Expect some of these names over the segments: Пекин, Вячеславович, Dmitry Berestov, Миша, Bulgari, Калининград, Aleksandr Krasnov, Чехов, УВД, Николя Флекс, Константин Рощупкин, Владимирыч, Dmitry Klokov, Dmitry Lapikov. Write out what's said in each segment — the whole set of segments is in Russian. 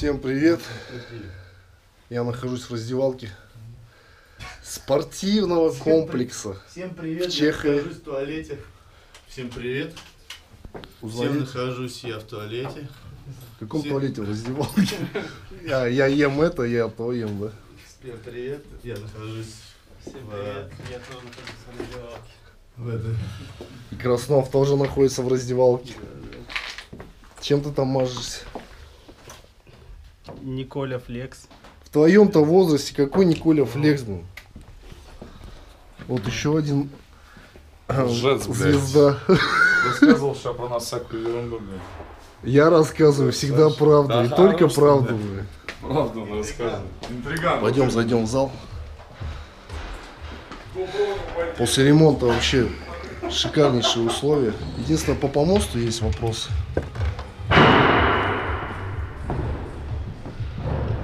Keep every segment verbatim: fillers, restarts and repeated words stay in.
Всем привет! Я нахожусь в раздевалке спортивного Всем комплекса. При... Всем привет! В Чехове. Я нахожусь в туалете. Всем привет! Узнали? Всем нахожусь я в туалете. В каком Всем... туалете? В раздевалке. Я, я ем это, я то ем, да? Всем привет! Я нахожусь. Всем привет! Я тоже нахожусь в раздевалке. В этой. И Краснов тоже находится в раздевалке. Чем ты там мажешься? Николя Флекс. В твоем-то возрасте какой Николя Флекс был? Вот еще один Жец, звезда. Рассказывал сейчас про нас всякую ерунду, блядь. Я рассказываю всегда правду, да, и только правду, блядь. Правду он рассказывает. Интриган. Пойдем, зайдем в зал. После ремонта вообще шикарнейшие условия. Единственное, по помосту есть вопросы.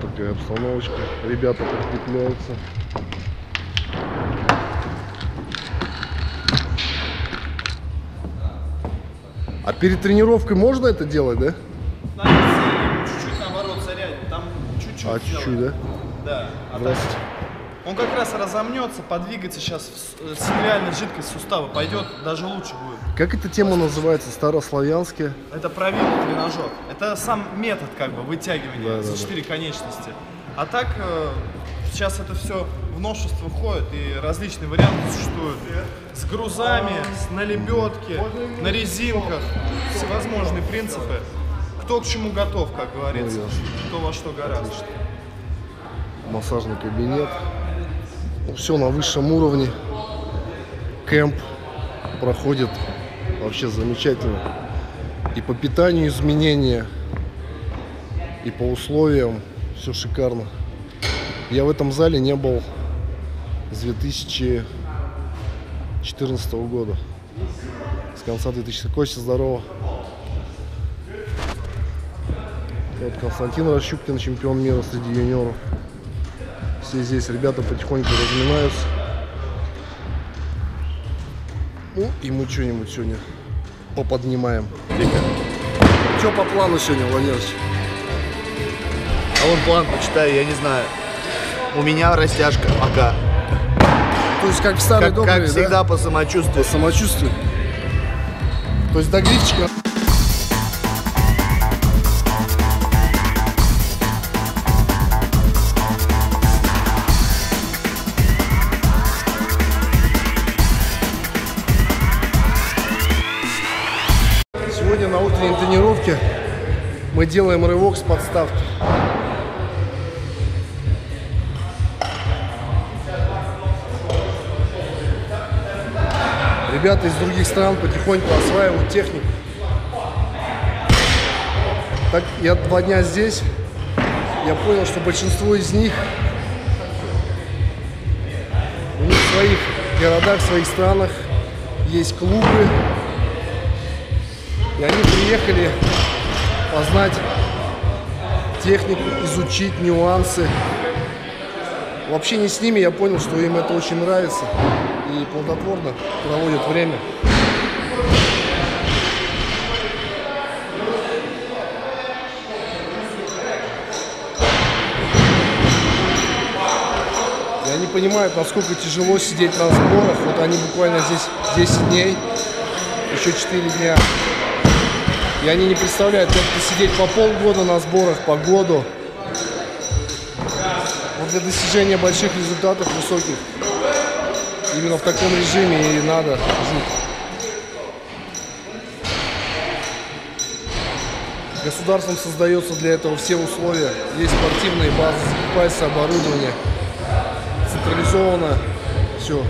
Такая обстановочка. Ребята прикрепляются. А перед тренировкой можно это делать, да? Надо чуть-чуть наоборот зарядить. Там чуть-чуть. А чуть-чуть, да? Да. А он как раз разомнется, подвигается сейчас, сингулярная жидкость сустава пойдет, даже лучше будет. Как эта тема называется, старославянская? Это правильный тренажер. Это сам метод как бы вытягивания, да, за четыре да, да. конечности. А так сейчас это все в множество входит, и различные варианты существуют. С грузами, на лебедке, на резинках, всевозможные принципы. Кто к чему готов, как говорится, кто во что гораздо. Массажный кабинет. Все на высшем уровне. Кэмп проходит вообще замечательно. И по питанию изменения, и по условиям. Все шикарно. Я в этом зале не был с две тысячи четырнадцатого года. С конца две тысячи четырнадцатого. Костя, здорово. Вот Константин Рощупкин, чемпион мира среди юниоров. Все здесь ребята потихоньку разминаются. Ну и мы что-нибудь сегодня поподнимаем. Что по плану сегодня, Владимирыч? А вон план почитаю, я не знаю. У меня растяжка пока. То есть как в старой доброй, как всегда, да? По самочувствию. По самочувствию. То есть до грифчика. На утренней тренировке мы делаем рывок с подставки. Ребята из других стран потихоньку осваивают технику. Так, я два дня здесь, я понял, что большинство из них, у них в своих городах, в своих странах есть клубы. И они приехали познать технику, изучить нюансы. В общении с ними я понял, что им это очень нравится и плодотворно проводят время. И они понимают, насколько тяжело сидеть на сборах. Вот они буквально здесь десять дней, еще четыре дня. И они не представляют, как посидеть по полгода на сборах, по году. Вот для достижения больших результатов, высоких, именно в таком режиме и надо жить. Государством создается для этого все условия. Есть спортивные базы, закупается оборудование, централизовано все.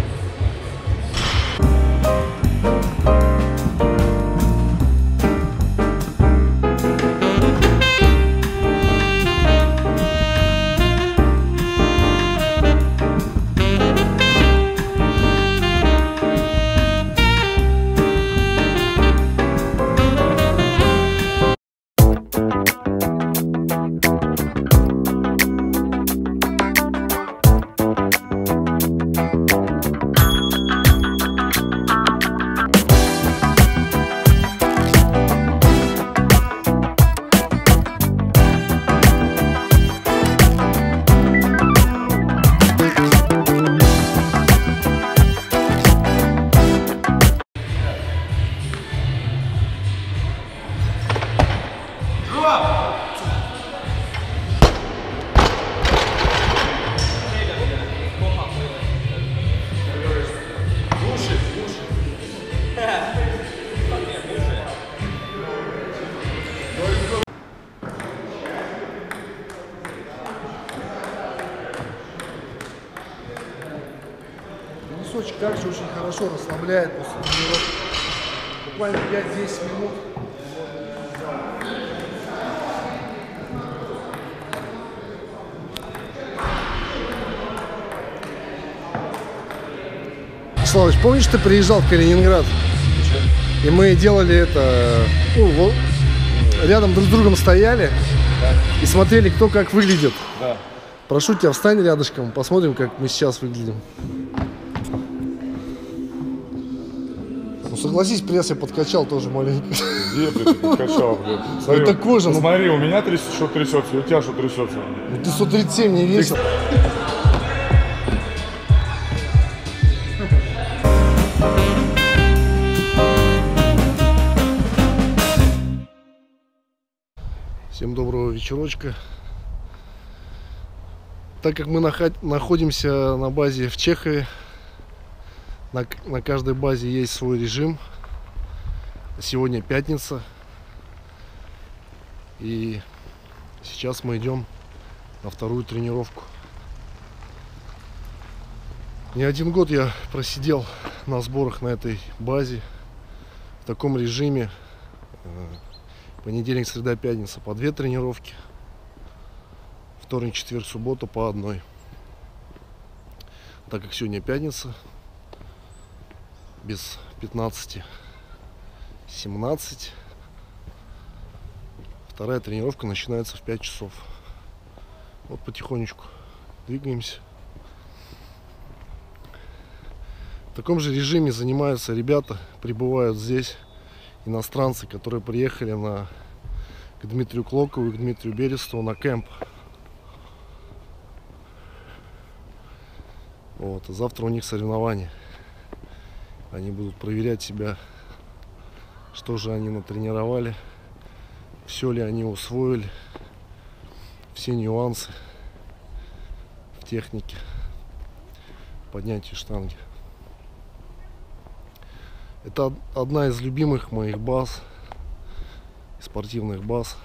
также очень хорошо расслабляет после тренировки. Буквально пять-десять минут. Вячеславович, помнишь, ты приезжал в Калининград? И мы делали это, ну, вот, рядом друг с другом стояли, да, и смотрели, кто как выглядит. Да. Прошу тебя, встань рядышком, посмотрим, как мы сейчас выглядим. Ну, согласись, пресс я подкачал тоже маленько. Где, блядь, подкачал, блядь? Смотри, это кожа, ну... смотри, у меня трясет, что трясется, у тебя что трясется. Ну, ты сто тридцать семь не весил. Всем доброго вечерочка. Так как мы находимся на базе в Чехове, на, на каждой базе есть свой режим. Сегодня пятница, и сейчас мы идем на вторую тренировку. Не один год я просидел на сборах на этой базе в таком режиме. Понедельник, среда, пятница по две тренировки. Вторник, четверг, суббота по одной. Так как сегодня пятница, без пятнадцати семнадцать. Вторая тренировка начинается в пять часов. Вот потихонечку двигаемся. В таком же режиме занимаются ребята, прибывают здесь иностранцы, которые приехали на, к Дмитрию Клокову и к Дмитрию Берестову на кемп. Вот, а завтра у них соревнования. Они будут проверять себя, что же они натренировали, все ли они усвоили, все нюансы в технике поднятия штанги. Это одна из любимых моих баз, спортивных баз.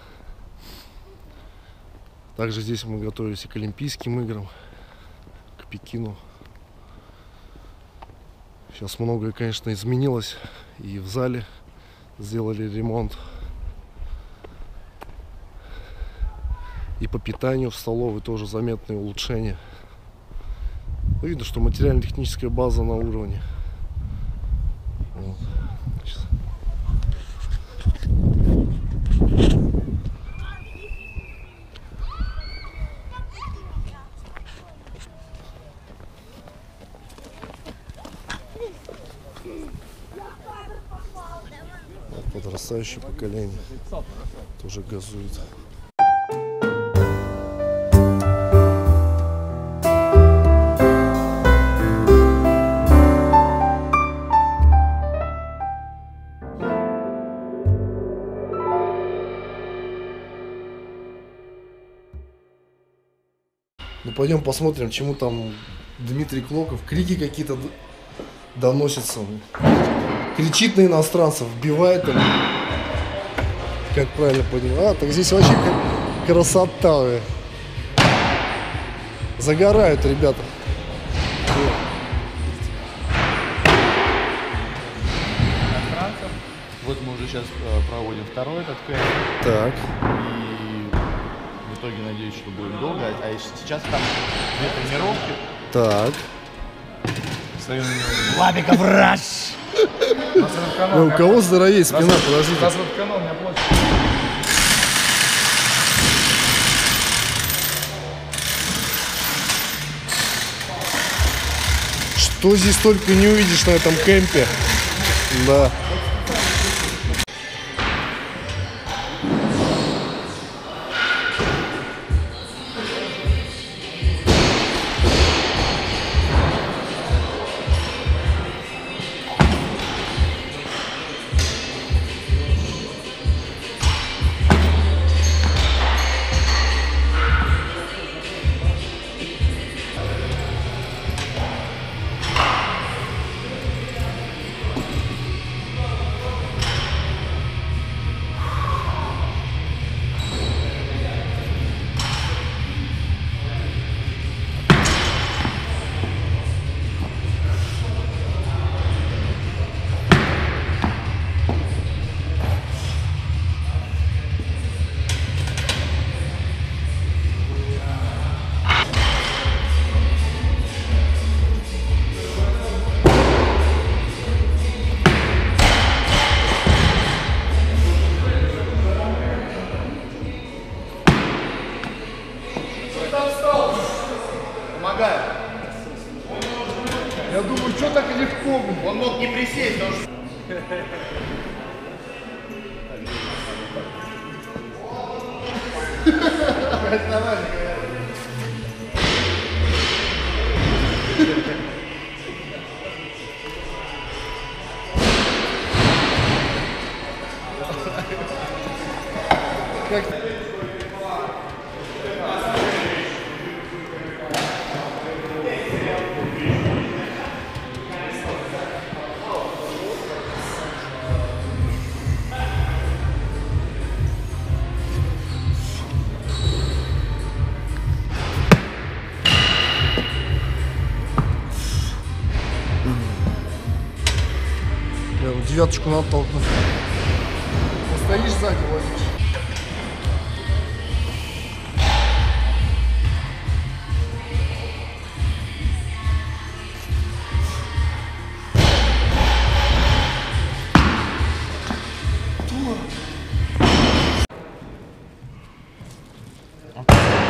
Также здесь мы готовились и к Олимпийским играм, к Пекину. Сейчас многое, конечно, изменилось. И в зале сделали ремонт. И по питанию в столовой тоже заметные улучшения. Видно, что материально-техническая база на уровне. Вот. Вот подрастающее поколение тоже газует. Пойдем посмотрим, чему там Дмитрий Клоков. Крики какие-то доносятся. Кричит на иностранцев, бивает их. Как правильно понимаю. А, так здесь вообще красота. Загорают ребята. Иностранцев. Вот мы уже сейчас проводим второй этот квест. Так. В итоге, надеюсь, что будет долго, а сейчас там две тренировки. Так. Стою на него. Лапика, враж! У кого здоровее спина, подожди. У нас водоканал не оплачивает. Что здесь только не увидишь на этом кемпе. Да. Девяточку надо толкнуть. Стоишь сзади, возишь.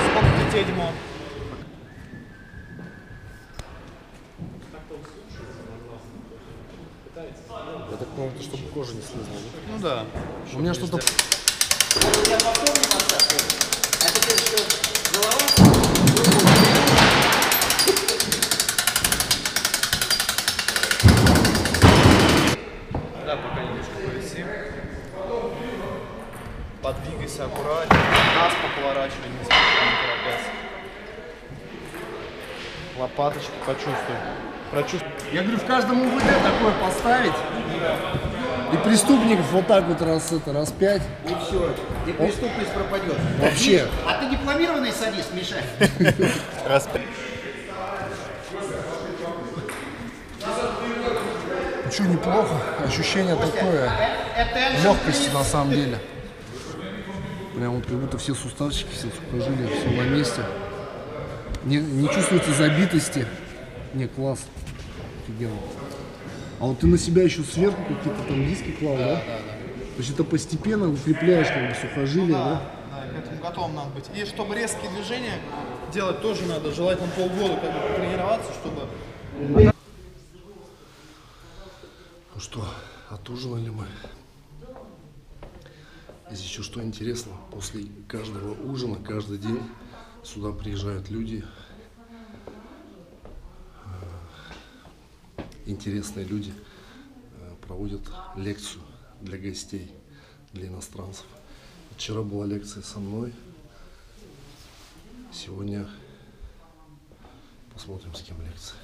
Сколько детей, Дима? Я так понял, это чтобы кожа не слезла. Ну да. У меня что-то... Я потом не поставлю. А теперь еще голова. Да, пока немножко повиси. Подвигайся аккуратно. Нас поворачивай, не спеши, не торопясь. Лопаточки почувствуй. Прочувствуй. Я говорю, в каждом УВД такое поставить. И преступник вот так вот раз это, раз пять. И все, и преступность пропадет. Вообще. А ты дипломированный садист, Миша? Раз пять. Ну что, неплохо. Ощущение такое легкости на самом деле. Прям вот как будто все суставчики, все сухожилия, все на месте. Не, не чувствуется забитости. Не, класс. Офигенно. А вот ты на себя еще сверху какие-то там диски клал, да? Да, да, да. То есть это постепенно укрепляешь как бы сухожилие, ну, да? Да, да, к этому готовым надо быть. И чтобы резкие движения делать тоже надо, желательно полгода как бы тренироваться, чтобы... Ну что, отужинали мы. Здесь еще что интересно, после каждого ужина, каждый день сюда приезжают люди. Интересные люди проводят лекцию для гостей, для иностранцев. Вчера была лекция со мной. Сегодня посмотрим, с кем лекция.